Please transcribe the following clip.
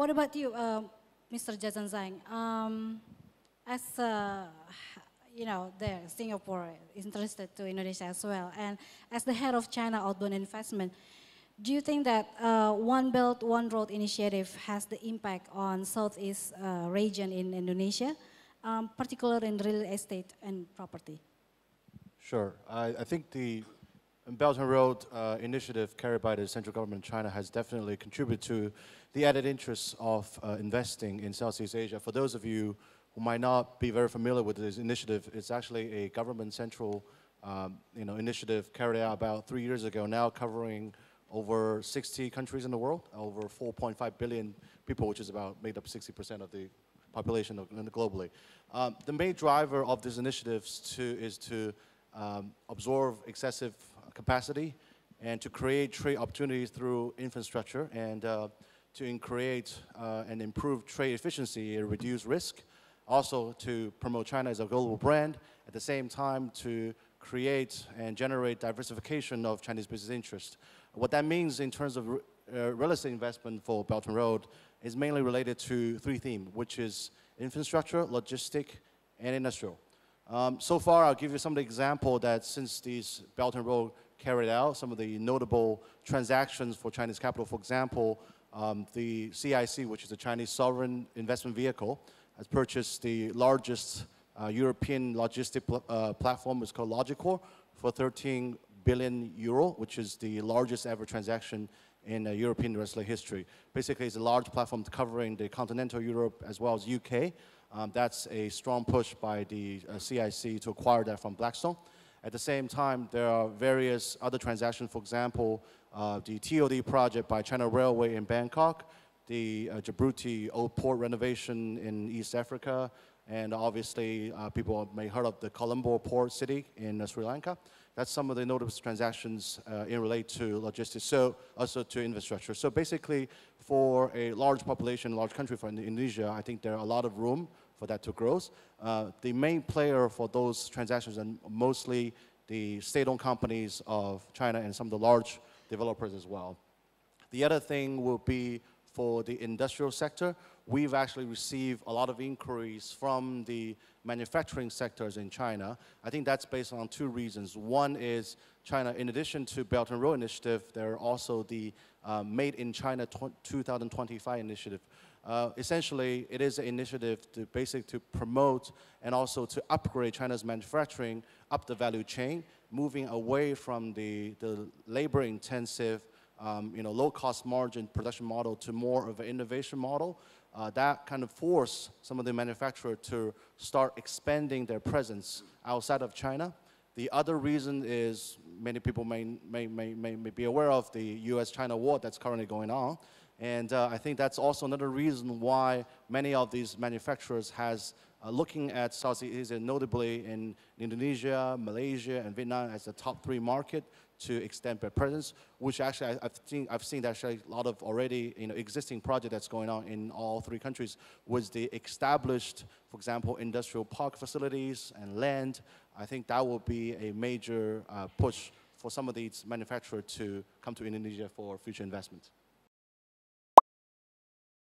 What about you, Mr. Jazan Zain? As you know, there Singapore is interested to Indonesia as well, and as the head of China Outbound Investment, do you think that One Belt, One Road initiative has the impact on Southeast region in Indonesia, particularly in real estate and property? Sure. I think the Belt and Road initiative carried by the central government of China has definitely contributed to the added interest of investing in Southeast Asia. For those of you who might not be very familiar with this initiative, it's actually a government central initiative carried out about 3 years ago, now covering over 60 countries in the world, over 4.5 billion people, which is about made up 60% of the population globally. The main driver of these initiatives is to absorb excessive capacity and to create trade opportunities through infrastructure and to create and improve trade efficiency and reduce risk. Also to promote China as a global brand, at the same time to create and generate diversification of Chinese business interest. What that means in terms of real estate investment for Belt and Road is mainly related to three themes, which is infrastructure, logistic, and industrial. So far, I'll give you some of the example that since these Belt and Road carried out, some of the notable transactions for Chinese capital. For example, the CIC, which is the Chinese sovereign investment vehicle, has purchased the largest European logistic platform. It's called Logicor, for 13 billion euro, which is the largest ever transaction in European real estate history. Basically, it's a large platform covering the continental Europe as well as UK. That's a strong push by the CIC to acquire that from Blackstone. At the same time, there are various other transactions. For example, the TOD project by China Railway in Bangkok, the Djibouti old port renovation in East Africa, and obviously people may have heard of the Colombo port city in Sri Lanka. That's some of the notable transactions in relate to logistics, so also to infrastructure. So basically, for a large population, large country for Indonesia, I think there are a lot of room for that to grow. The main player for those transactions are mostly the state-owned companies of China and some of the large developers as well. The other thing will be for the industrial sector. We've actually received a lot of inquiries from the manufacturing sectors in China. I think that's based on two reasons. One is China, in addition to Belt and Road Initiative, there are also the Made in China 2025 initiative. Essentially, it is an initiative to basically promote and also to upgrade China's manufacturing up the value chain, moving away from the labor-intensive low-cost margin production model to more of an innovation model. That kind of forced some of the manufacturers to start expanding their presence outside of China. The other reason is many people may be aware of the U.S.-China war that's currently going on. And I think that's also another reason why many of these manufacturers has looking at Southeast Asia, notably in Indonesia, Malaysia, and Vietnam as the top three market, to extend their presence, which actually I've seen actually a lot of already existing project that's going on in all three countries was the established, for example, industrial park facilities and land. I think that will be a major push for some of these manufacturers to come to Indonesia for future investment.